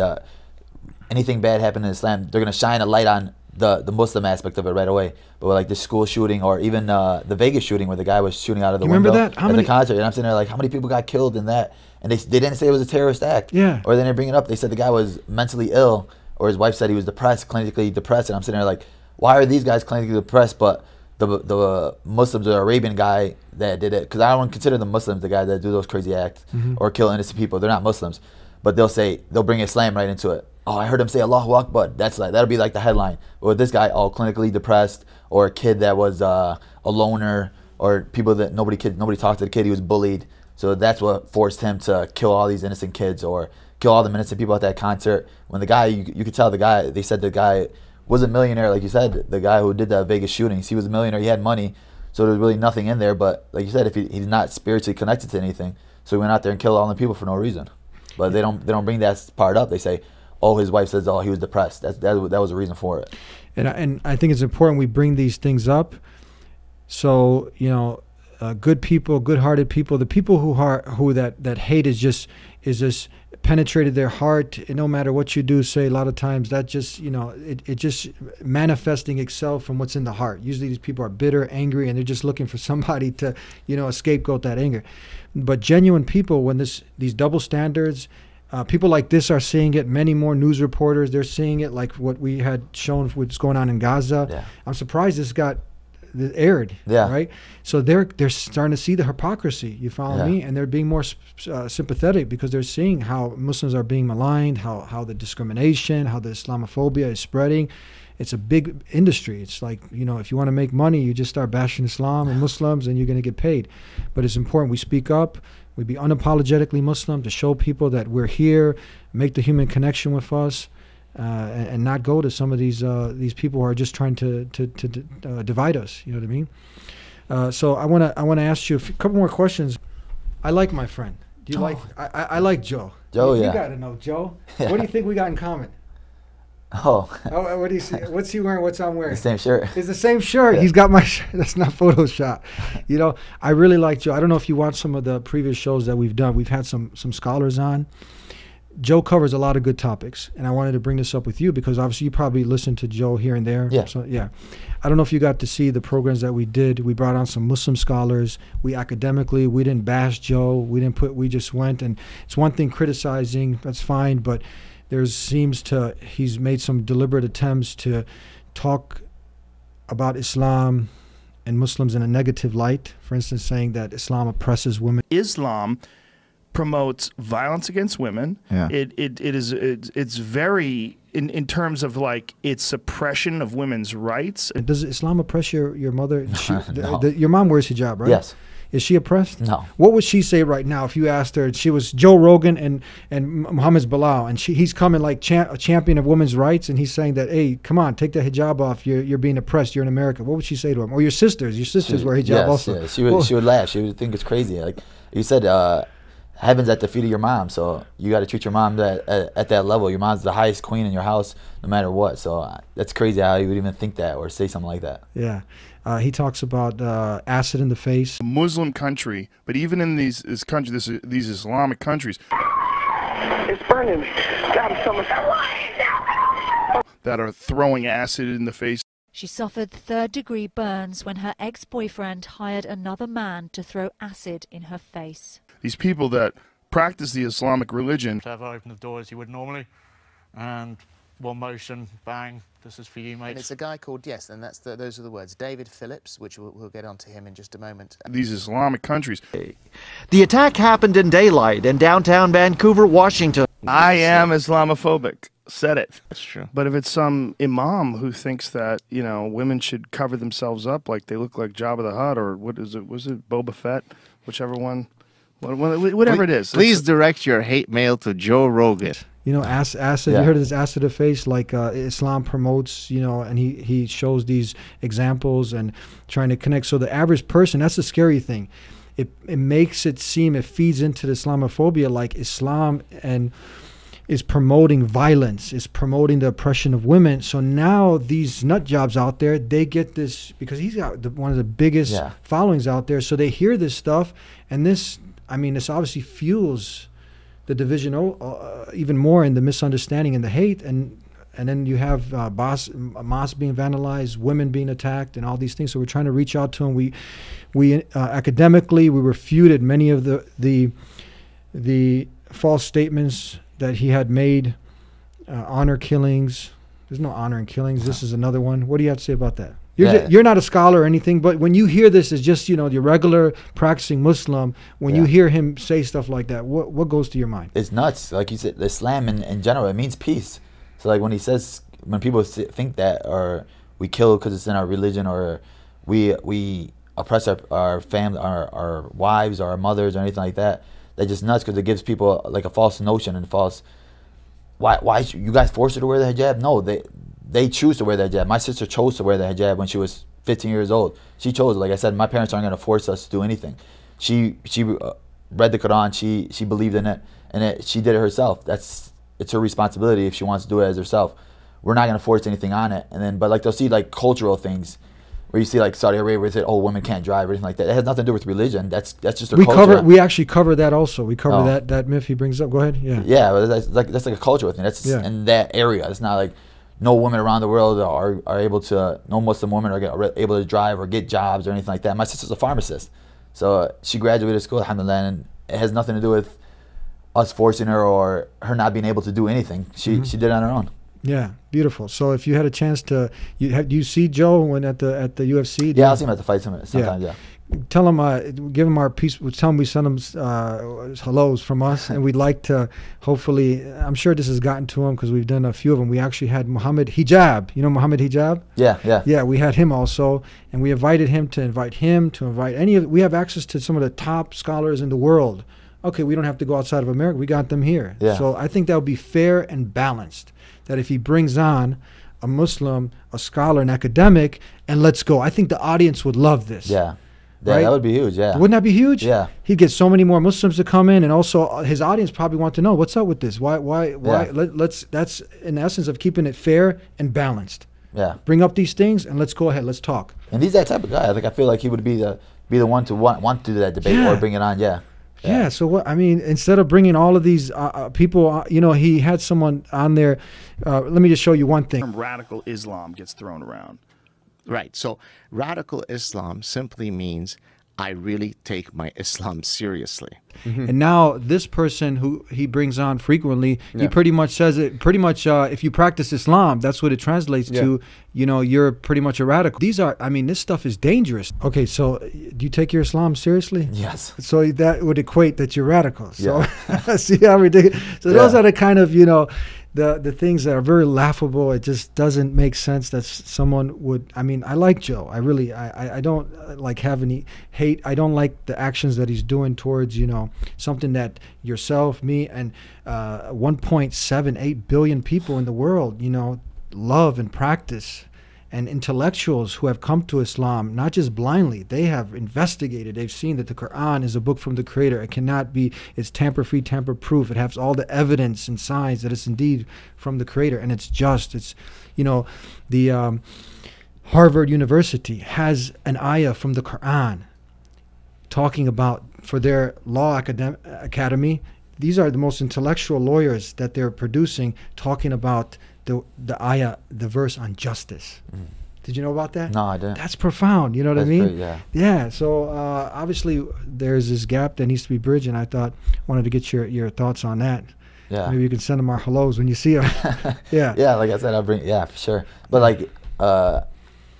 anything bad happened in Islam, they're going to shine a light on the Muslim aspect of it right away. But like the school shooting, or even the Vegas shooting where the guy was shooting out of the window. Remember that? How many? At the concert. And I'm sitting there like, how many people got killed in that? And they didn't say it was a terrorist act. Yeah. Or they didn't bring it up. They said the guy was mentally ill, or his wife said he was depressed, clinically depressed. And I'm sitting there like, why are these guys clinically depressed, but the Muslims, the Arabian guy that did it, because I don't consider the Muslims the guy that do those crazy acts or kill innocent people. They're not Muslims. But they'll bring Islam right into it. Oh, I heard him say Allahu Akbar. That's like, that'll be like the headline. Or this guy, all clinically depressed, or a kid that was a loner, or people that nobody talked to the kid. He was bullied, so that's what forced him to kill all these innocent kids, or kill all the innocent people at that concert. When the guy, you could tell the guy. They said the guy was a millionaire, like you said. The guy who did the Vegas shootings, he was a millionaire. He had money, so there's really nothing in there. But like you said, if he's not spiritually connected to anything, so he went out there and killed all the people for no reason. But they don't bring that part up. They say, oh, his wife says, oh, he was depressed. That was a reason for it. And I think it's important we bring these things up. So, you know, good people, good-hearted people, the people who that hate is just penetrated their heart. And no matter what you do, say, a lot of times that just, you know, it just manifesting itself from what's in the heart. Usually these people are bitter, angry, and they're just looking for somebody to, you know, scapegoat that anger. But genuine people, when these double standards, people like this are seeing it. Many more news reporters, they're seeing it, like what we had shown what's going on in Gaza. Yeah. I'm surprised this got aired, right? So they're starting to see the hypocrisy, you follow me? And they're being more sympathetic because they're seeing how Muslims are being maligned, how the discrimination, how the Islamophobia is spreading. It's a big industry. It's like, you know, if you want to make money, you just start bashing Islam and Muslims and you're going to get paid. But it's important we speak up. We be unapologetically Muslim to show people that we're here, make the human connection with us, and not go to some of these people who are just trying to divide us. You know what I mean? So I wanna ask you a couple more questions. I like my friend. Do you like? I like Joe. Joe, you gotta know Joe. Yeah. What do you think we got in common? Oh. What do you see? What's he wearing? What's I'm wearing? The same shirt. It's the same shirt. Yeah. He's got my shirt. That's not Photoshop. You know, I really like Joe. I don't know if you watched some of the previous shows that we've done. We've had some scholars on. Joe covers a lot of good topics, and I wanted to bring this up with you because obviously you probably listen to Joe here and there. Yeah. So, yeah. I don't know if you got to see the programs that we did. We brought on some Muslim scholars. We academically, we didn't bash Joe. We didn't put, we just went. And it's one thing criticizing, that's fine, but there seems to, he's made some deliberate attempts to talk about Islam and Muslims in a negative light. For instance, saying that Islam oppresses women. Islam promotes violence against women. Yeah. It's very, in terms of like its suppression of women's rights. Does Islam oppress your mother? She, no. Your mom wears hijab, right? Yes. Is she oppressed? No. What would she say right now if you asked her? She was Joe Rogan and Muhammad Bilal, and he's coming like a champion of women's rights, and he's saying that, hey, come on, take that hijab off. You're being oppressed. You're in America. What would she say to him? Or your sisters wear hijab also. Yeah. She would laugh. She would think it's crazy. Like you said, heaven's at the feet of your mom, so you got to treat your mom at that level. Your mom's the highest queen in your house, no matter what. So that's crazy how you would even think that or say something like that. Yeah. He talks about acid in the face. A Muslim country, but even in these Islamic countries, it's burning. God, someone's that are throwing acid in the face. She suffered third-degree burns when her ex-boyfriend hired another man to throw acid in her face. These people that practice the Islamic religion have opened the door as you would normally, and one motion, bang, this is for you, mate. And it's a guy called, yes, and that's those are the words, David Phillips, which we'll get onto him in just a moment. These Islamic countries. The attack happened in daylight in downtown Vancouver, Washington. I am Islamophobic. Said it. That's true. But if it's some imam who thinks that, you know, women should cover themselves up like they look like Jabba the Hutt, or what is it? Was it Boba Fett? Whichever one. Whatever please, it is. Please direct your hate mail to Joe Rogan. You know, acid. Yeah. You heard of this acid of face, like Islam promotes. You know, and he shows these examples and trying to connect. So the average person, that's the scary thing. It makes it seem, it feeds into the Islamophobia, like Islam and is promoting violence, is promoting the oppression of women. So now these nut jobs out there, they get this because he's got one of the biggest followings out there. So they hear this stuff, and this, I mean, this obviously fuels the division even more, in the misunderstanding and the hate, and then you have mosques being vandalized, women being attacked, and all these things. So we're trying to reach out to them. We academically, we refuted many of the false statements that he had made. Honor killings. There's no honor in killings. This is another one. What do you have to say about that? You're not a scholar or anything, but when you hear this, it's just, you know, the regular practicing Muslim. When you hear him say stuff like that, what goes to your mind? It's nuts. Like you said, Islam in general, it means peace. So like when he says, when people think that, or we kill because it's in our religion, or we oppress our family, our wives, or our mothers, or anything like that, that's just nuts, because it gives people like a false notion and false. Why you guys forced her to wear the hijab? No, they choose to wear the hijab. My sister chose to wear the hijab when she was 15 years old. She chose. Like I said, my parents aren't going to force us to do anything. She read the Quran. She believed in it, and she did it herself. It's her responsibility if she wants to do it as herself. We're not going to force anything on it. And then, but like they'll see like cultural things, where you see like Saudi Arabia, where they say, "Oh, women can't drive," or anything like that. It has nothing to do with religion. That's just their culture. We actually cover that also. We cover that myth he brings up. Go ahead. Yeah. Yeah, but that's like a cultural thing. That's in that area. It's not like. No women around the world are able to, no Muslim women are able to drive or get jobs or anything like that. My sister's a pharmacist. So she graduated school, alhamdulillah, and it has nothing to do with us forcing her or her not being able to do anything. She did it on her own. Yeah, beautiful. So if you had a chance to, do you see Joe when at the UFC? Yeah, I'll see him at the fight sometimes, Tell him, give him our peace. Tell him we sent him hellos from us, and we'd like to. Hopefully, I'm sure this has gotten to him because we've done a few of them. We actually had Muhammad Hijab. You know Muhammad Hijab? Yeah. We had him also, and we invited him to invite any of. We have access to some of the top scholars in the world. Okay, we don't have to go outside of America. We got them here. Yeah. So I think that would be fair and balanced. That if he brings on a Muslim, a scholar, an academic, and let's go. I think the audience would love this. Yeah. Right? That would be huge, Wouldn't that be huge? Yeah. He'd get so many more Muslims to come in, and also his audience probably want to know, what's up with this? Why? Let's, that's in essence of keeping it fair and balanced. Yeah. Bring up these things, and let's go ahead, let's talk. And he's that type of guy. Like, I feel like he would be the one to want to do that debate or bring it on, Yeah, so what, I mean, instead of bringing all of these people, you know, he had someone on there. Let me just show you one thing. Radical Islam gets thrown around. Right. So radical Islam simply means I really take my Islam seriously. Mm-hmm. And now this person who he brings on frequently, he pretty much says it, if you practice Islam, that's what it translates to, you know, you're pretty much a radical. These are, I mean, this stuff is dangerous. Okay, so do you take your Islam seriously? Yes. So that would equate that you're radical. So see how ridiculous. So those are the kind of, you know, the things that are very laughable. It just doesn't make sense that someone would. I mean, I like Joe. I really, I don't like have any hate. I don't like the actions that he's doing towards, you know, something that yourself, me, and 1.78 billion people in the world, you know, love and practice. And intellectuals who have come to Islam, not just blindly, they have investigated. They've seen that the Quran is a book from the Creator. It cannot be, it's tamper-free, tamper-proof. It has all the evidence and signs that it's indeed from the Creator. And it's just, it's, you know, the Harvard University has an ayah from the Quran talking about, for their law academy, these are the most intellectual lawyers that they're producing, talking about the ayah, the verse on justice. Mm. Did you know about that? No, I didn't. That's profound. You know what I mean? Pretty, yeah. So obviously there's this gap that needs to be bridged, and I wanted to get your thoughts on that. Yeah. Maybe you can send them our hellos when you see them. Yeah. Like I said, I'll bring. Yeah, for sure. But like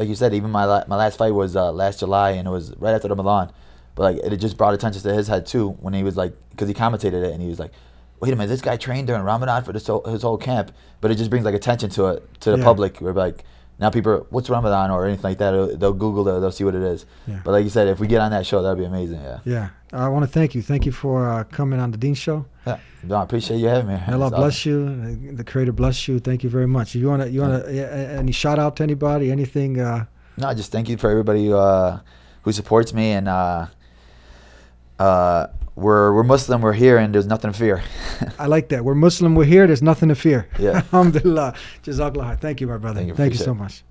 you said, even my last fight was last July, and it was right after Ramadan. But like it just brought attention to his head too, when he was like, because he commentated it, and he was like, wait a minute, this guy trained during Ramadan for his whole camp, but it just brings like attention to the public. We're like, Now people are, what's Ramadan or anything like that? They'll Google it, they'll see what it is. Yeah. But like you said, if we get on that show, that'd be amazing. Yeah. Yeah. I want to thank you. Thank you for coming on the Dean Show. Yeah. No, I appreciate you having me. Allah bless you. The Creator bless you. Thank you very much. You wanna any shout out to anybody? Anything? No, just thank you for everybody who supports me, and we're Muslim, we're here, and there's nothing to fear. I like that. We're Muslim, we're here, there's nothing to fear. Yeah. Alhamdulillah. Jazakallah. Thank you, my brother. Thank you so much.